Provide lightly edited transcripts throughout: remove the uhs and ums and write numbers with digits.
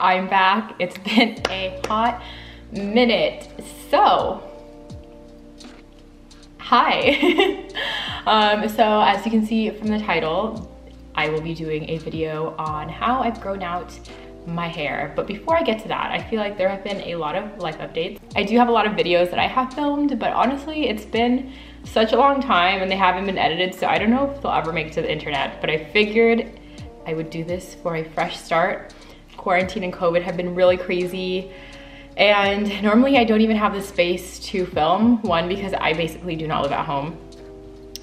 I'm back. It's been a hot minute. So, hi. So as you can see from the title, I will be doing a video on how I've grown out my hair. But before I get to that, I feel like there have been a lot of life updates. I do have a lot of videos that I have filmed, but honestly, it's been such a long time and they haven't been edited, so I don't know if they'll ever make it to the internet, but I figured I would do this for a fresh start. Quarantine and COVID have been really crazy, and normally I don't even have the space to film, one, because I basically do not live at home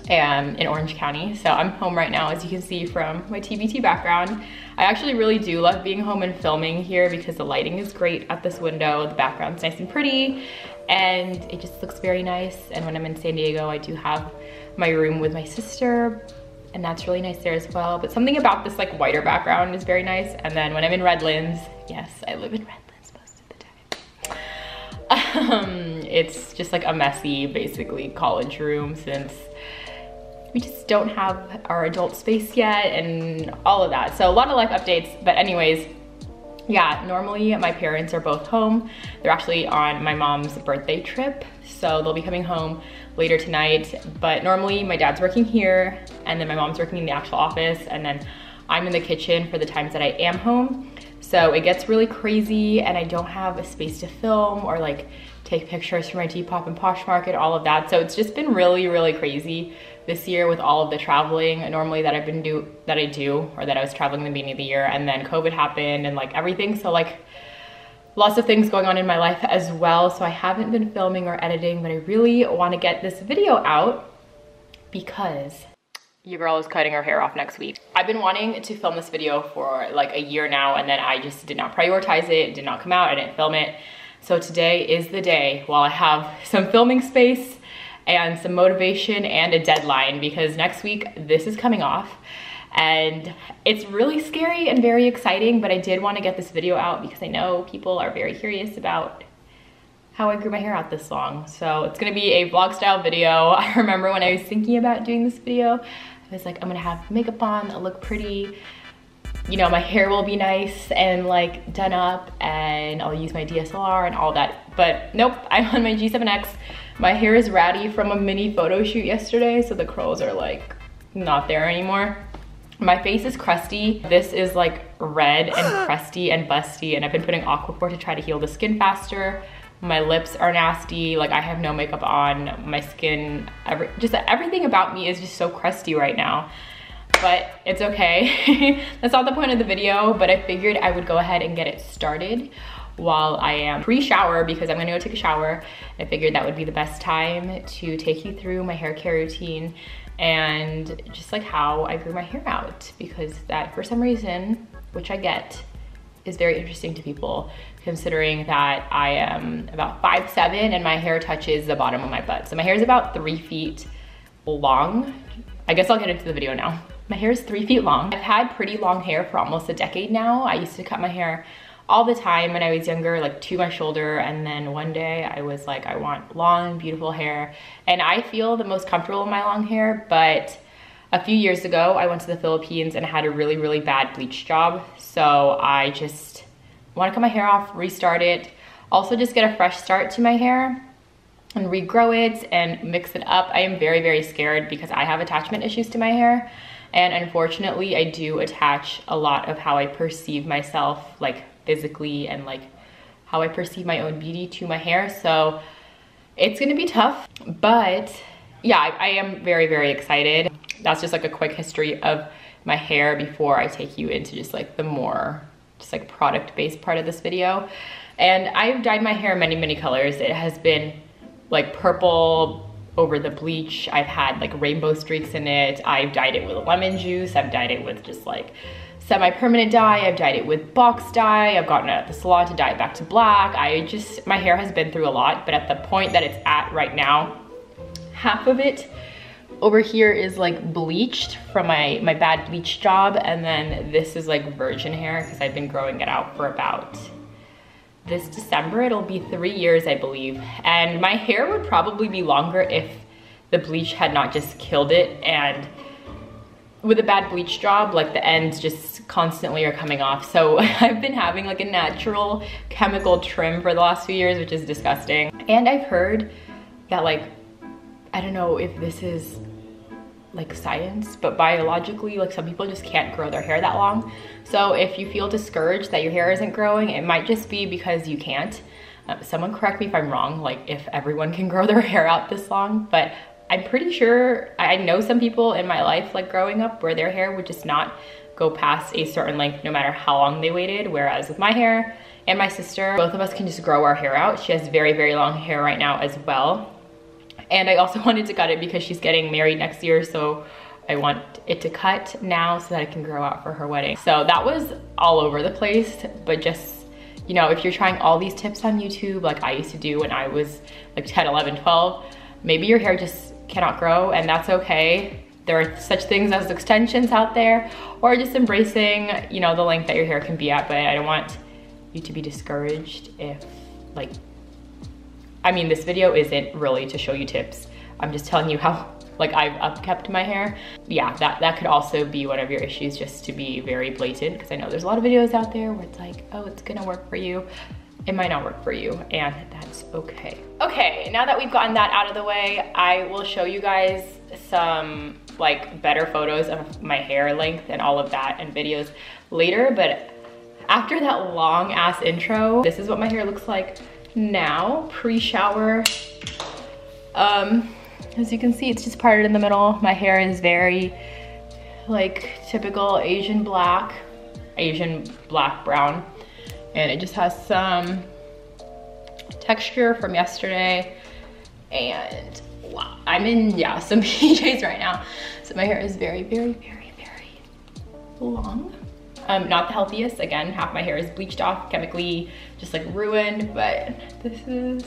in Orange County, so I'm home right now, as you can see from my TBT background. I actually really do love being home and filming here because the lighting is great at this window, the background's nice and pretty, and it just looks very nice. And when I'm in San Diego, I do have my room with my sister, and that's really nice there as well. But something about this like whiter background is very nice. And then when I'm in Redlands, yes, I live in Redlands most of the time. It's just like a messy, basically college room, since we just don't have our adult space yet and all of that. So a lot of life updates, but anyways, yeah, normally my parents are both home. They're actually on my mom's birthday trip, so they'll be coming home later tonight. But normally my dad's working here, and then my mom's working in the actual office, and then I'm in the kitchen for the times that I am home. So it gets really crazy, and I don't have a space to film or like take pictures for my Depop and Poshmark and all of that. So it's just been really, really crazy this year with all of the traveling normally that I've been that I was traveling in the beginning of the year, and then COVID happened and like everything. So like lots of things going on in my life as well. So I haven't been filming or editing, but I really want to get this video out because your girl is cutting her hair off next week. I've been wanting to film this video for like a year now, and then I just did not prioritize it. It did not come out. I didn't film it. So today is the day while I have some filming space and some motivation and a deadline, because next week this is coming off, and it's really scary and very exciting. But I did want to get this video out because I know people are very curious about how I grew my hair out this long. So it's gonna be a vlog style video. I remember when I was thinking about doing this video, I was like, I'm gonna have makeup on, I'll look pretty. You know, my hair will be nice and like done up, and I'll use my DSLR and all that. But nope, I'm on my G7X. My hair is ratty from a mini photo shoot yesterday, so the curls are like not there anymore. My face is crusty. This is like red and crusty and busty, and I've been putting Aquaphor to try to heal the skin faster. My lips are nasty, like I have no makeup on. My skin, everything about me is just so crusty right now. But it's okay. That's not the point of the video, but I figured I would go ahead and get it started while I am pre-shower, because I'm gonna go take a shower. I figured that would be the best time to take you through my hair care routine and just like how I grew my hair out, because that, for some reason, which I get, is very interesting to people, considering that I am about 5'7" and my hair touches the bottom of my butt. So my hair is about 3 feet long. I guess I'll get into the video now. My hair is 3 feet long. I've had pretty long hair for almost a decade now. I used to cut my hair all the time when I was younger, like to my shoulder, and then one day I was like, I want long, beautiful hair. And I feel the most comfortable in my long hair, but a few years ago, I went to the Philippines and had a really, really bad bleach job. So I just want to cut my hair off, restart it, also just get a fresh start to my hair and regrow it and mix it up. I am very, very scared because I have attachment issues to my hair. And unfortunately, I do attach a lot of how I perceive myself, like physically, and like how I perceive my own beauty to my hair. So it's gonna be tough, but yeah, I am very, very excited. That's just like a quick history of my hair before I take you into just like the more just like product-based part of this video. And I've dyed my hair many, many colors. It has been like purple, over the bleach, I've had like rainbow streaks in it, I've dyed it with lemon juice, I've dyed it with just like semi-permanent dye, I've dyed it with box dye, I've gotten it at the salon to dye it back to black. My hair has been through a lot, but at the point that it's at right now, half of it over here is like bleached from my bad bleach job, and then this is like virgin hair because I've been growing it out for about this December, it'll be 3 years, I believe. And my hair would probably be longer if the bleach had not just killed it and with a bad bleach job, like the ends just constantly are coming off. So I've been having like a natural chemical trim for the last few years, which is disgusting. And I've heard that, like, I don't know if this is like science, but biologically, like, some people just can't grow their hair that long. So if you feel discouraged that your hair isn't growing, it might just be because you can't. Someone correct me if I'm wrong, like if everyone can grow their hair out this long, but I'm pretty sure, I know some people in my life, like growing up, where their hair would just not go past a certain length no matter how long they waited. Whereas with my hair and my sister, both of us can just grow our hair out. She has very, very long hair right now as well. And I also wanted to cut it because she's getting married next year, so I want it to cut now so that it can grow out for her wedding. So that was all over the place, but just, you know, if you're trying all these tips on YouTube, like I used to do when I was like 10, 11, 12, maybe your hair just cannot grow, and that's okay. There are such things as extensions out there, or just embracing, you know, the length that your hair can be at. But I don't want you to be discouraged if, like, I mean, this video isn't really to show you tips. I'm just telling you how, like, I've upkept my hair. Yeah, that could also be one of your issues, just to be very blatant, because I know there's a lot of videos out there where it's like, oh, it's gonna work for you. It might not work for you, and that's okay. Okay, now that we've gotten that out of the way, I will show you guys some like better photos of my hair length and all of that and videos later, but after that long ass intro, this is what my hair looks like now, pre-shower. As you can see, it's just parted in the middle. My hair is very like typical Asian black brown. And it just has some texture from yesterday. And wow, I'm in, yeah, some PJs right now. So my hair is very, very, very, very long. Not the healthiest. Again, half my hair is bleached off, chemically just like ruined, but this is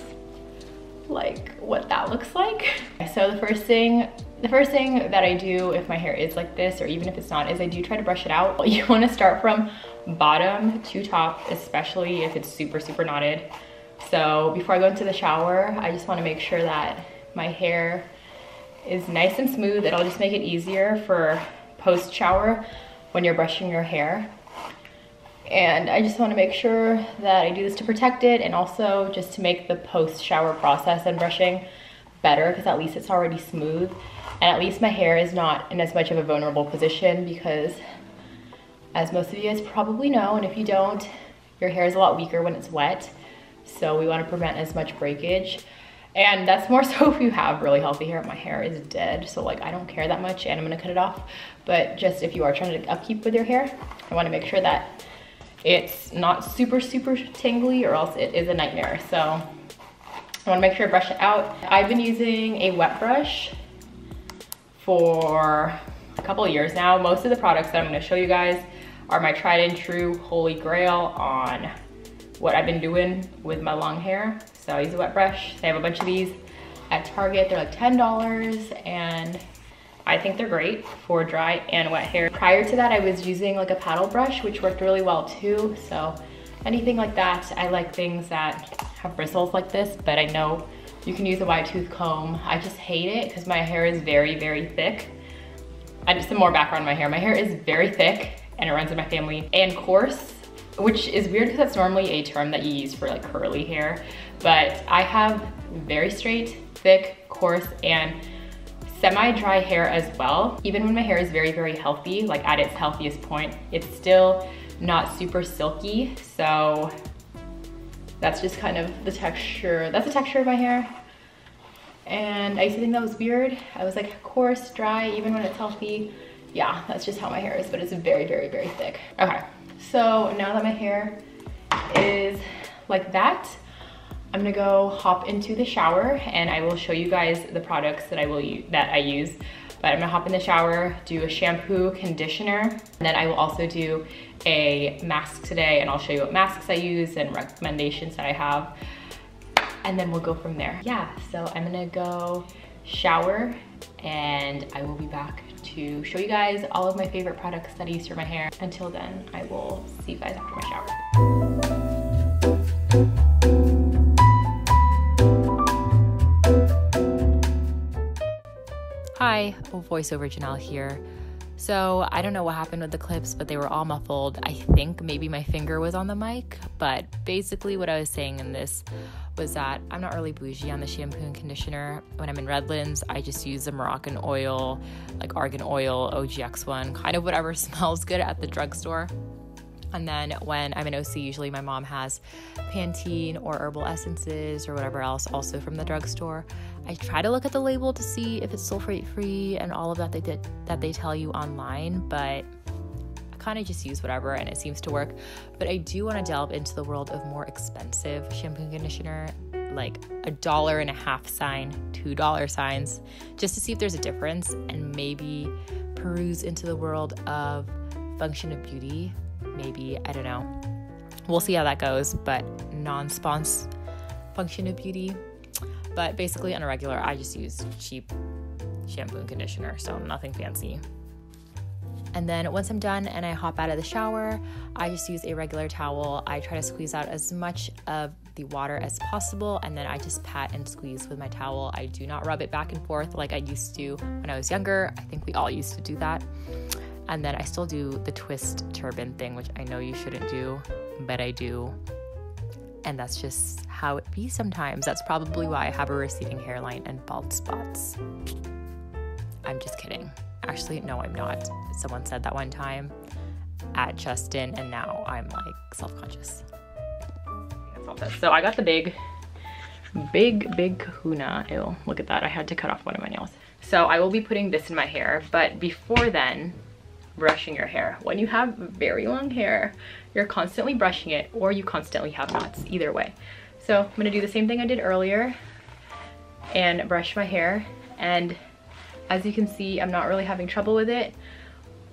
like what that looks like. So the first thing that I do if my hair is like this, or even if it's not, is I do try to brush it out. You wanna start from bottom to top, especially if it's super, super knotted. So before I go into the shower, I just wanna make sure that my hair is nice and smooth. It'll just make it easier for post-shower when you're brushing your hair. And I just wanna make sure that I do this to protect it, and also just to make the post-shower process and brushing better, because at least it's already smooth, and at least my hair is not in as much of a vulnerable position, because as most of you guys probably know, and if you don't, your hair is a lot weaker when it's wet. So we want to prevent as much breakage. And that's more so if you have really healthy hair. My hair is dead, so like I don't care that much, and I'm gonna cut it off. But just if you are trying to upkeep with your hair, I want to make sure that it's not super, super tingly, or else it is a nightmare. So I want to make sure I brush it out. I've been using a wet brush for a couple of years now. Most of the products that I'm gonna show you guys are my tried and true holy grail on what I've been doing with my long hair. So I use a wet brush. I have a bunch of these at Target. They're like $10, and I think they're great for dry and wet hair. Prior to that, I was using like a paddle brush, which worked really well too. So anything like that, I like things that have bristles like this, but I know you can use a wide tooth comb. I just hate it because my hair is very, very thick. Some more background on my hair. My hair is very thick, and it runs in my family, and coarse, which is weird because that's normally a term that you use for like curly hair, but I have very straight, thick, coarse, and semi-dry hair as well. Even when my hair is very, very healthy, like at its healthiest point, it's still not super silky, so that's just kind of the texture. That's the texture of my hair. And I used to think that was weird. I was like, coarse, dry, even when it's healthy. Yeah, that's just how my hair is, but it's very, very, very thick. Okay, so now that my hair is like that, I'm gonna go hop into the shower, and I will show you guys the products that I use. But I'm gonna hop in the shower, do a shampoo, conditioner, and then I will also do a mask today, and I'll show you what masks I use and recommendations that I have. And then we'll go from there. Yeah, so I'm gonna go shower, and I will be back to show you guys all of my favorite products that I use for my hair. Until then, I will see you guys after my shower. Hi, voiceover Janelle here. So I don't know what happened with the clips, but they were all muffled. I think maybe my finger was on the mic, but basically what I was saying in this was that I'm not really bougie on the shampoo and conditioner. When I'm in Redlands, I just use the Moroccan oil, like argan oil, OGX one, kind of whatever smells good at the drugstore. And then when I'm in OC, usually my mom has Pantene or herbal essences or whatever else also from the drugstore. I try to look at the label to see if it's sulfate-free and all of that that they tell you online, but I kind of just use whatever and it seems to work. But I do want to delve into the world of more expensive shampoo and conditioner, like $1.50 sign, $2 signs, just to see if there's a difference, and maybe peruse into the world of Function of Beauty. Maybe, I don't know. We'll see how that goes, but non-sponsor Function of Beauty. But basically on a regular, I just use cheap shampoo and conditioner, so nothing fancy. And then once I'm done and I hop out of the shower, I just use a regular towel. I try to squeeze out as much of the water as possible, and then I just pat and squeeze with my towel. I do not rub it back and forth like I used to when I was younger. I think we all used to do that. And then I still do the twist turban thing, which I know you shouldn't do, but I do. And that's just how it be sometimes. That's probably why I have a receding hairline and bald spots. I'm just kidding. Actually, no, I'm not. Someone said that one time at Justin, and now I'm like self-conscious. So I got the big kahuna. Ew, look at that. I had to cut off one of my nails. So I will be putting this in my hair, but before then, brushing your hair. When you have very long hair, you're constantly brushing it, or you constantly have knots, either way. So I'm gonna do the same thing I did earlier and brush my hair. And as you can see, I'm not really having trouble with it.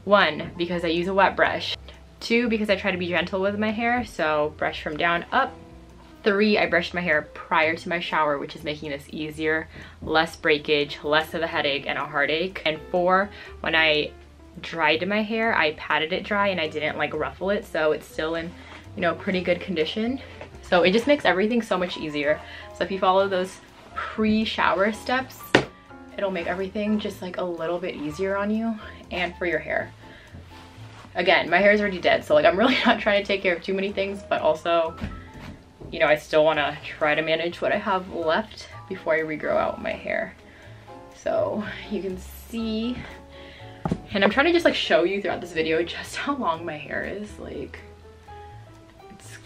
1, because I use a wet brush. 2, because I try to be gentle with my hair, so brush from down up. 3, I brushed my hair prior to my shower, which is making this easier, less breakage, less of a headache and a heartache. And 4, when I dried my hair, I patted it dry and I didn't like ruffle it, so it's still in, you know, pretty good condition. So it just makes everything so much easier. So if you follow those pre-shower steps, it'll make everything just like a little bit easier on you and for your hair. Again, my hair is already dead, so like I'm really not trying to take care of too many things, but also, you know, I still want to try to manage what I have left before I regrow out my hair. So you can see, and I'm trying to just like show you throughout this video just how long my hair is. Like, it's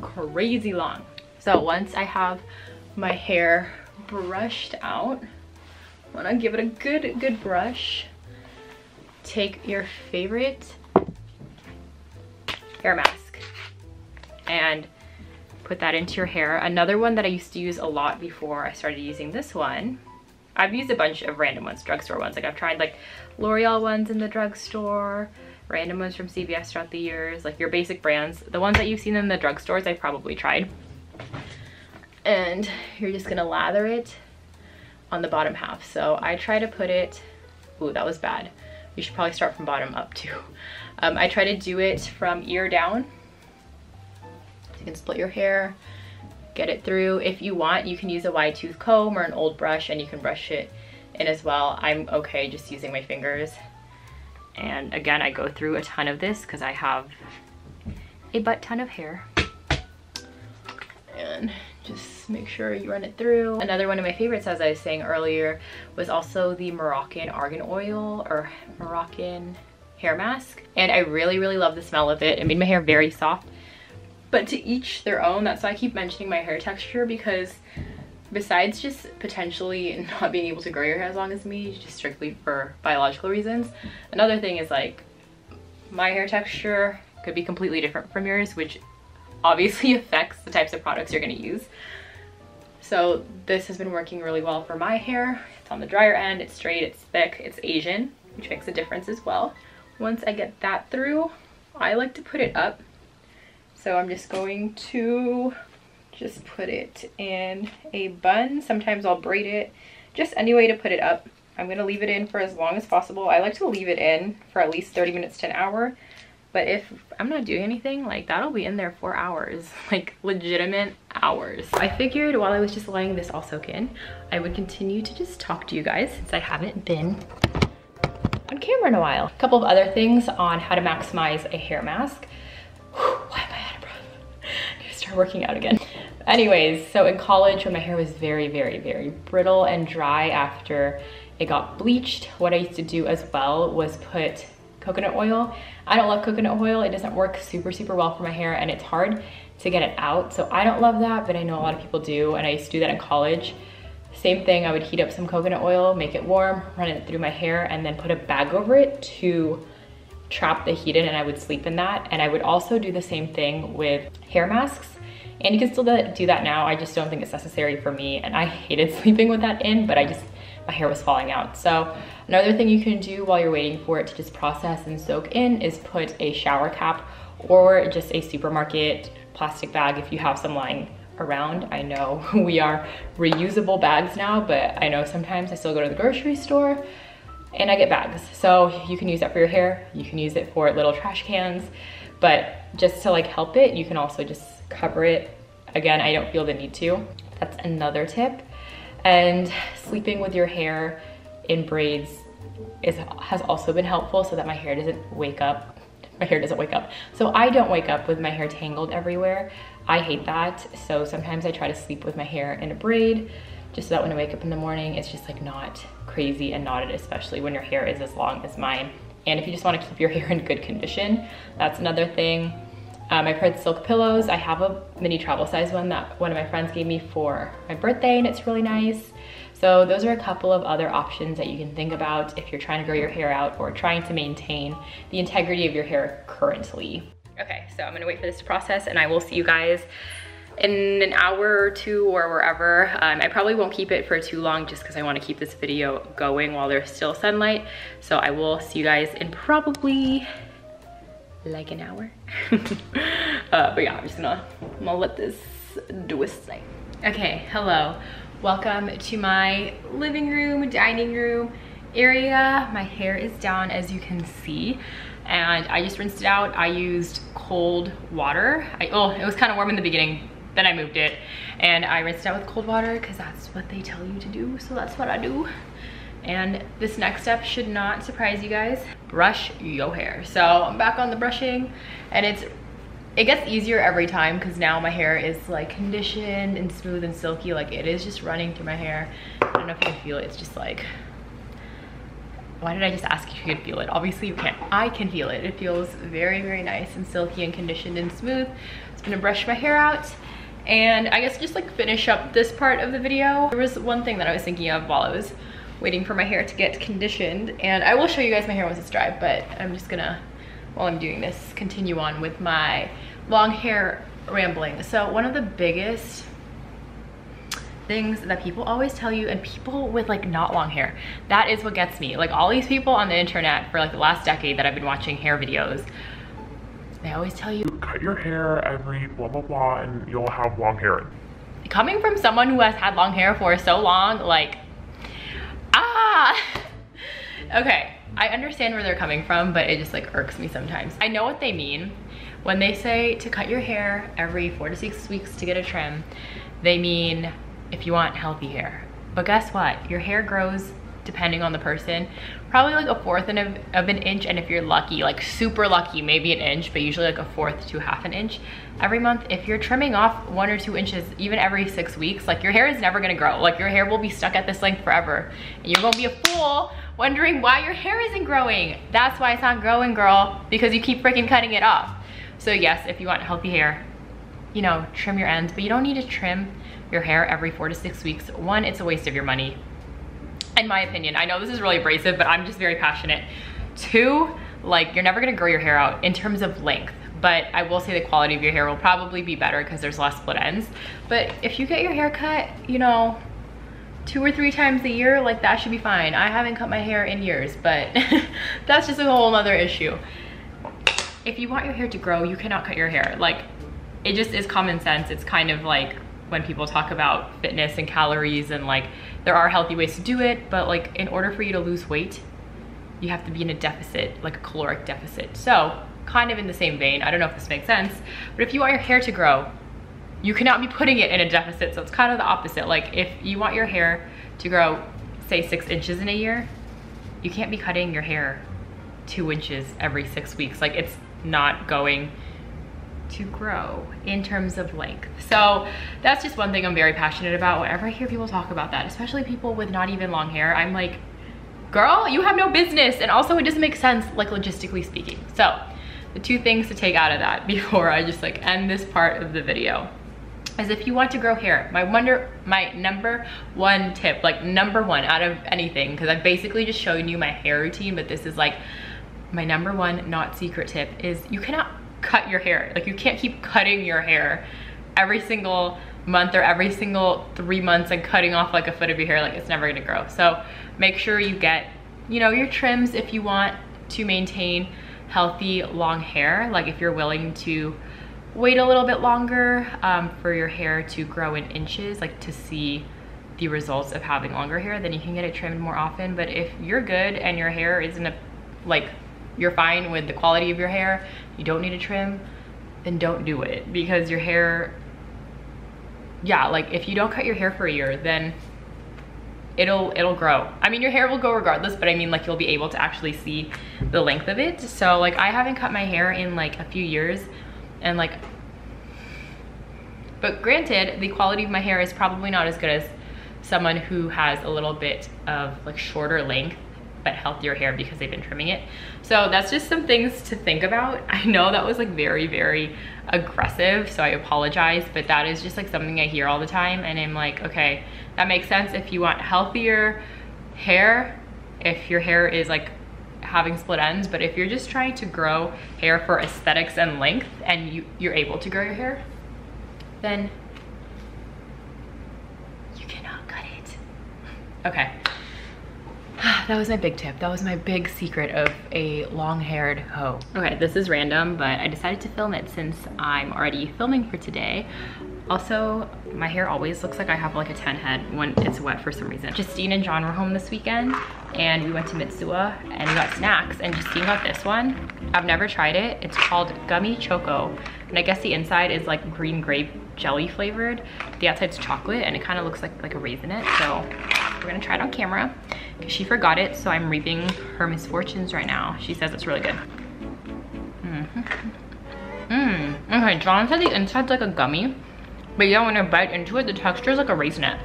crazy long. So once I have my hair brushed out, I'm gonna give it a good brush. Take your favorite hair mask and put that into your hair. Another one that I used to use a lot before I started using this one, I've used a bunch of random ones, drugstore ones. Like I've tried like L'Oreal ones in the drugstore, random ones from CVS throughout the years, like your basic brands. The ones that you've seen in the drugstores, I've probably tried. And you're just gonna lather it on the bottom half. So I try to put it, ooh, that was bad. You should probably start from bottom up too. I try to do it from ear down. You can split your hair, get it through. If you want, you can use a wide tooth comb or an old brush and you can brush it in as well. I'm okay just using my fingers. And again, I go through a ton of this because I have a butt ton of hair. And just make sure you run it through. Another one of my favorites, as I was saying earlier, was also the Moroccan argan oil or Moroccan hair mask. And I really, really love the smell of it. It made my hair very soft. But to each their own. That's why I keep mentioning my hair texture, because besides just potentially not being able to grow your hair as long as me, just strictly for biological reasons, another thing is like my hair texture could be completely different from yours, which obviously affects the types of products you're going to use. So this has been working really well for my hair. It's on the drier end, it's straight, it's thick, it's Asian, which makes a difference as well. Once I get that through, I like to put it up. So I'm just going to just put it in a bun. Sometimes I'll braid it, just any way to put it up. I'm gonna leave it in for as long as possible. I like to leave it in for at least 30 minutes to an hour, but if I'm not doing anything, like that'll be in there for hours, like legitimate hours. I figured while I was just letting this all soak in, I would continue to just talk to you guys since I haven't been on camera in a while. A couple of other things on how to maximize a hair mask. Why am I out of breath? I need to start working out again. Anyways, so in college when my hair was very, very, very brittle and dry after it got bleached, what I used to do as well was put coconut oil. I don't love coconut oil. It doesn't work super, super well for my hair and it's hard to get it out. So I don't love that, but I know a lot of people do, and I used to do that in college. Same thing, I would heat up some coconut oil, make it warm, run it through my hair, and then put a bag over it to trap the heat in, and I would sleep in that. And I would also do the same thing with hair masks. And you can still do that now. I just don't think it's necessary for me. And I hated sleeping with that in, but I just, my hair was falling out. So another thing you can do while you're waiting for it to just process and soak in is put a shower cap or just a supermarket plastic bag if you have some lying around. I know we are reusable bags now, but I know sometimes I still go to the grocery store and I get bags. So you can use that for your hair. You can use it for little trash cans, but just to like help it, you can also just cover it. Again, I don't feel the need to. That's another tip. And sleeping with your hair in braids has also been helpful so that my hair doesn't wake up. My hair doesn't wake up. So I don't wake up with my hair tangled everywhere. I hate that. So sometimes I try to sleep with my hair in a braid just so that when I wake up in the morning, it's just like not crazy and knotted, especially when your hair is as long as mine. And if you just want to keep your hair in good condition, that's another thing. I've heard silk pillows. I have a mini travel size one that one of my friends gave me for my birthday, and it's really nice. So those are a couple of other options that you can think about if you're trying to grow your hair out or trying to maintain the integrity of your hair currently. Okay, so I'm gonna wait for this to process and I will see you guys in an hour or two or wherever. I probably won't keep it for too long just because I want to keep this video going while there's still sunlight. So I will see you guys in probably like an hour. But yeah, I'm gonna let this do its thing. Okay, hello. Welcome to my living room, dining room area. My hair is down as you can see, and I just rinsed it out. I used cold water. Oh, it was kind of warm in the beginning, then I moved it, and I rinsed it out with cold water because that's what they tell you to do, so that's what I do. And this next step should not surprise you guys. Brush your hair. So I'm back on the brushing, and it gets easier every time because now my hair is like conditioned and smooth and silky. Like it is just running through my hair. I don't know if you can feel it. It's just like, why did I just ask if you could feel it? Obviously you can't. I can feel it. It feels very, very nice and silky and conditioned and smooth. It's gonna brush my hair out. And I guess just like finish up this part of the video. There was one thing that I was thinking of while I was waiting for my hair to get conditioned, and I will show you guys my hair once it's dry, but I'm just gonna, while I'm doing this, continue on with my long hair rambling. So one of the biggest things that people always tell you, and people with like not long hair, that is what gets me. Like all these people on the internet for like the last decade that I've been watching hair videos, they always tell you, cut your hair every blah blah blah and you'll have long hair. Coming from someone who has had long hair for so long, like, okay, I understand where they're coming from, but it just like irks me sometimes. I know what they mean. When they say to cut your hair every 4 to 6 weeks to get a trim, they mean if you want healthy hair. But guess what? Your hair grows, depending on the person, probably like a fourth of an inch, and if you're lucky, like super lucky, maybe an inch, but usually like a fourth to half an inch every month. If you're trimming off 1 or 2 inches even every 6 weeks, like your hair is never gonna grow. Like your hair will be stuck at this length forever, and you're gonna be a fool wondering why your hair isn't growing. That's why it's not growing, girl, because you keep freaking cutting it off. So yes, if you want healthy hair, you know, trim your ends, but you don't need to trim your hair every 4 to 6 weeks. One, it's a waste of your money, in my opinion. I know this is really abrasive, but I'm just very passionate. Two, like, you're never gonna grow your hair out in terms of length, but I will say the quality of your hair will probably be better because there's less split ends. But if you get your hair cut, you know, 2 or 3 times a year, like that should be fine. I haven't cut my hair in years, but that's just a whole nother issue. If you want your hair to grow, you cannot cut your hair. Like, it just is common sense. It's kind of like when people talk about fitness and calories, and like there are healthy ways to do it, but like in order for you to lose weight, you have to be in a deficit, like a caloric deficit. So kind of in the same vein, I don't know if this makes sense, but if you want your hair to grow, you cannot be putting it in a deficit. So it's kind of the opposite. Like if you want your hair to grow, say 6 inches in a year, you can't be cutting your hair 2 inches every 6 weeks. Like, it's not going to grow in terms of length. So that's just one thing I'm very passionate about. Whenever I hear people talk about that, especially people with not even long hair, I'm like, girl, you have no business. And also it doesn't make sense, like, logistically speaking. So the two things to take out of that before I just like end this part of the video is, if you want to grow hair, my number one tip, like number one out of anything, because I've basically just shown you my hair routine, but this is like my number one not secret tip, is you cannot cut your hair. Like, you can't keep cutting your hair every single month or every single 3 months and cutting off like a foot of your hair. Like, it's never gonna grow. So make sure you get, you know, your trims if you want to maintain healthy long hair. Like, if you're willing to wait a little bit longer for your hair to grow in inches, like to see the results of having longer hair, then you can get it trimmed more often. But if you're good and your hair isn't like, you're fine with the quality of your hair, you don't need a trim, then don't do it. Because your hair, yeah, like if you don't cut your hair for a year, then it'll grow. I mean, your hair will go regardless, but I mean, like, you'll be able to actually see the length of it. So like, I haven't cut my hair in like a few years, and like, but granted, the quality of my hair is probably not as good as someone who has a little bit of like shorter length but healthier hair because they've been trimming it. So that's just some things to think about. I know that was like very, very aggressive, so I apologize, but that is just like something I hear all the time, and I'm like, okay, that makes sense. If you want healthier hair, if your hair is like having split ends, but if you're just trying to grow hair for aesthetics and length, and you're able to grow your hair, then you cannot cut it. Okay. That was my big tip. That was my big secret of a long-haired hoe. Okay, this is random, but I decided to film it since I'm already filming for today. Also, my hair always looks like I have like a 10 head when it's wet for some reason. Justine and John were home this weekend, and we went to Mitsuwa and we got snacks, and Justine got this one. I've never tried it. It's called Gummy Choco, and I guess the inside is like green grape jelly flavored. The outside's chocolate, and it kind of looks like a raisinette. So we're gonna try it on camera. She forgot it, so I'm reaping her misfortunes right now. She says it's really good. Okay, John said the inside's like a gummy, but yeah, when I bite into it, the texture is like a raisinette.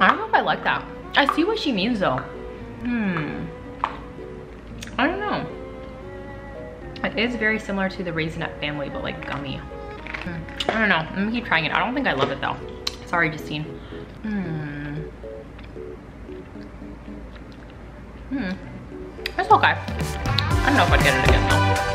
I don't know if I like that. I see what she means though. I don't know. It is very similar to the raisinette family, but like gummy. I don't know. I'm gonna keep trying it. I don't think I love it though. Sorry, Justine. It's okay. I don't know if I'd get it again though.